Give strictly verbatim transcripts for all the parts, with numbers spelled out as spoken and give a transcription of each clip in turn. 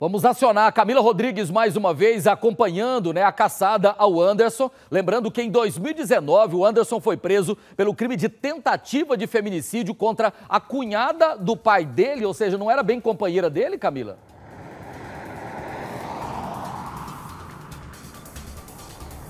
Vamos acionar a Camila Rodrigues mais uma vez, acompanhando, né, a caçada ao Wanderson. Lembrando que em dois mil e dezenove o Wanderson foi preso pelo crime de tentativa de feminicídio contra a cunhada do pai dele, ou seja, não era bem companheira dele, Camila?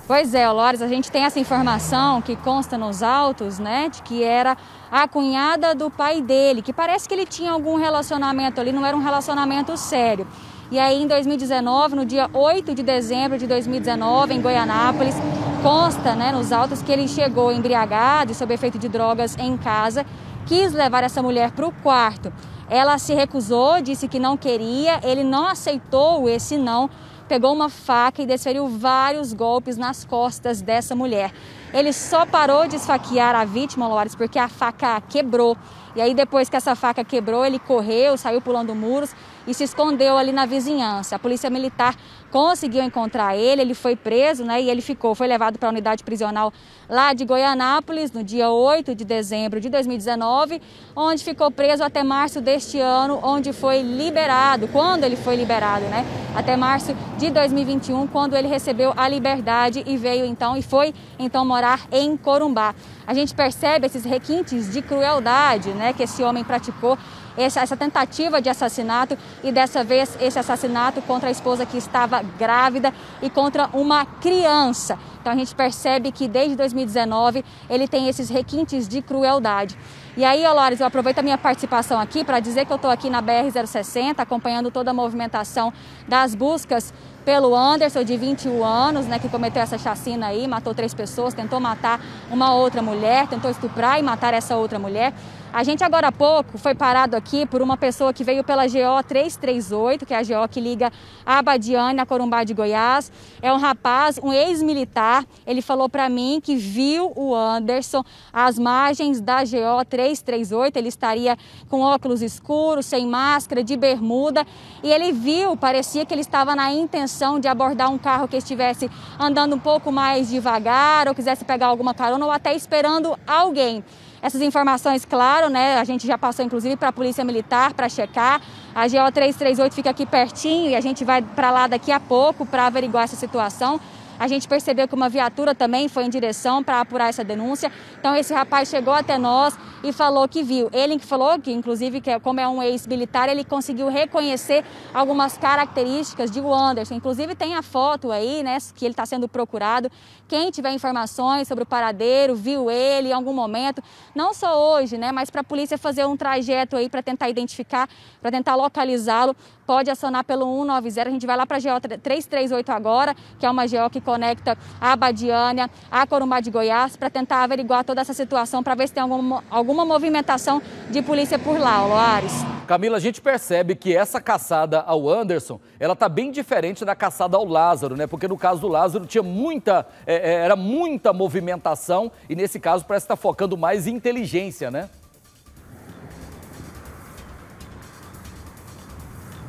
Pois é, Loares, a gente tem essa informação que consta nos autos, né, de que era a cunhada do pai dele, que parece que ele tinha algum relacionamento ali, não era um relacionamento sério. E aí, em dois mil e dezenove, no dia oito de dezembro de dois mil e dezenove, em Goianápolis, consta, né, nos autos que ele chegou embriagado e sob efeito de drogas em casa, quis levar essa mulher para o quarto. Ela se recusou, disse que não queria, ele não aceitou esse não, pegou uma faca e desferiu vários golpes nas costas dessa mulher. Ele só parou de esfaquear a vítima, Loares, porque a faca quebrou. E aí, depois que essa faca quebrou, ele correu, saiu pulando muros e se escondeu ali na vizinhança. A polícia militar conseguiu encontrar ele, ele foi preso, né, e ele ficou, foi levado para a unidade prisional lá de Goianápolis no dia oito de dezembro de dois mil e dezenove, onde ficou preso até março deste ano, onde foi liberado, quando ele foi liberado, né, até março de dois mil e vinte e um, quando ele recebeu a liberdade e veio então, e foi então morar em Corumbá. A gente percebe esses requintes de crueldade, né, que esse homem praticou, essa, essa tentativa de assassinato, e dessa vez esse assassinato contra a esposa que estava grávida e contra uma criança. Então a gente percebe que desde dois mil e dezenove ele tem esses requintes de crueldade. E aí, Dolores, eu aproveito a minha participação aqui para dizer que eu estou aqui na B R zero sessenta, acompanhando toda a movimentação das buscas pelo Wanderson, de vinte e um anos, né, que cometeu essa chacina aí, matou três pessoas, tentou matar uma outra mulher, tentou estuprar e matar essa outra mulher. A gente agora há pouco foi parado aqui por uma pessoa que veio pela G O trezentos e trinta e oito, que é a G O que liga a Abadiane, a Corumbá de Goiás. É um rapaz, um ex-militar, ele falou para mim que viu o Wanderson às margens da G O trezentos e trinta e oito, ele estaria com óculos escuros, sem máscara, de bermuda, e ele viu, parecia que ele estava na intenção de abordar um carro que estivesse andando um pouco mais devagar, ou quisesse pegar alguma carona, ou até esperando alguém. Essas informações, claro, né, a gente já passou inclusive para a Polícia Militar para checar. A G O trezentos e trinta e oito fica aqui pertinho e a gente vai para lá daqui a pouco para averiguar essa situação. A gente percebeu que uma viatura também foi em direção para apurar essa denúncia. Então esse rapaz chegou até nós e falou que viu. Ele que falou que, inclusive, que como é um ex-militar, ele conseguiu reconhecer algumas características de Wanderson. Inclusive tem a foto aí, né, que ele está sendo procurado. Quem tiver informações sobre o paradeiro, viu ele em algum momento, não só hoje, né, mas para a polícia fazer um trajeto aí para tentar identificar, para tentar localizá-lo, pode acionar pelo um nove zero. A gente vai lá para a G O trezentos e trinta e oito agora, que é uma G O que conecta a Abadiânia, a Corumbá de Goiás, para tentar averiguar toda essa situação, para ver se tem alguma, alguma movimentação de polícia por lá, Loares. Camila, a gente percebe que essa caçada ao Wanderson, ela tá bem diferente da caçada ao Lázaro, né? Porque no caso do Lázaro tinha muita, é, era muita movimentação, e nesse caso parece que tá focando mais em inteligência, né?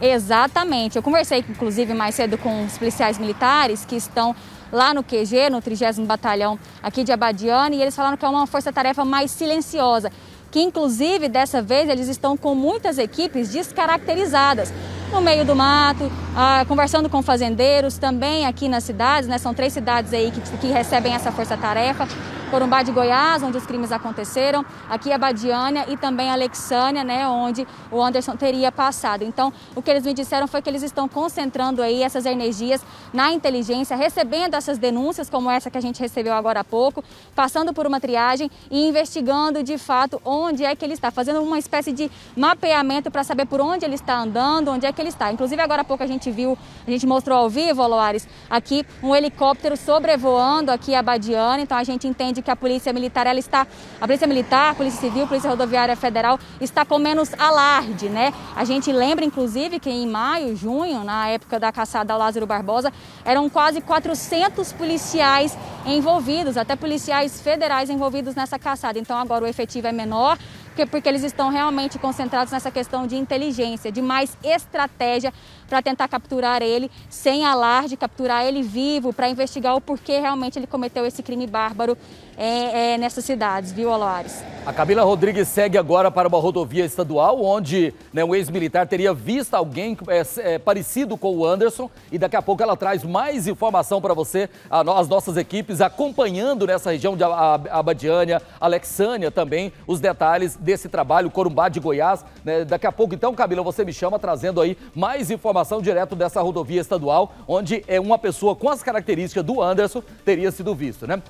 Exatamente. Eu conversei, inclusive, mais cedo com os policiais militares que estão lá no Q G, no trigésimo batalhão aqui de Abadiane, e eles falaram que é uma força-tarefa mais silenciosa, que, inclusive, dessa vez, eles estão com muitas equipes descaracterizadas, no meio do mato, ah, conversando com fazendeiros, também aqui nas cidades, né? São três cidades aí que, que recebem essa força-tarefa: Corumbá de Goiás, onde os crimes aconteceram, aqui Abadiânia e também Alexânia, né, onde o Wanderson teria passado. Então, o que eles me disseram foi que eles estão concentrando aí essas energias na inteligência, recebendo essas denúncias, como essa que a gente recebeu agora há pouco, passando por uma triagem e investigando de fato onde é que ele está, fazendo uma espécie de mapeamento para saber por onde ele está andando, onde é que ele está. Inclusive, agora há pouco a gente viu, a gente mostrou ao vivo, Loares, aqui um helicóptero sobrevoando aqui Abadiânia. Então, a gente entende que a polícia militar, ela está, a polícia militar, a polícia civil, a polícia rodoviária federal está com menos alarde, né? A gente lembra, inclusive, que em maio, junho, na época da caçada ao Lázaro Barbosa, eram quase quatrocentos policiais envolvidos, até policiais federais envolvidos nessa caçada. Então agora o efetivo é menor, porque eles estão realmente concentrados nessa questão de inteligência, de mais estratégia para tentar capturar ele sem alarde, capturar ele vivo, para investigar o porquê realmente ele cometeu esse crime bárbaro é, é, nessas cidades, viu, Loares? A Camila Rodrigues segue agora para uma rodovia estadual, onde né, um ex-militar teria visto alguém é, é, parecido com o Wanderson, e daqui a pouco ela traz mais informação para você, a, as nossas equipes acompanhando nessa região de Abadiane, Alexânia também, os detalhes desse trabalho, Corumbá de Goiás, né? Daqui a pouco, então, Camila, você me chama trazendo aí mais informação direto dessa rodovia estadual, onde é uma pessoa com as características do Wanderson teria sido visto, né?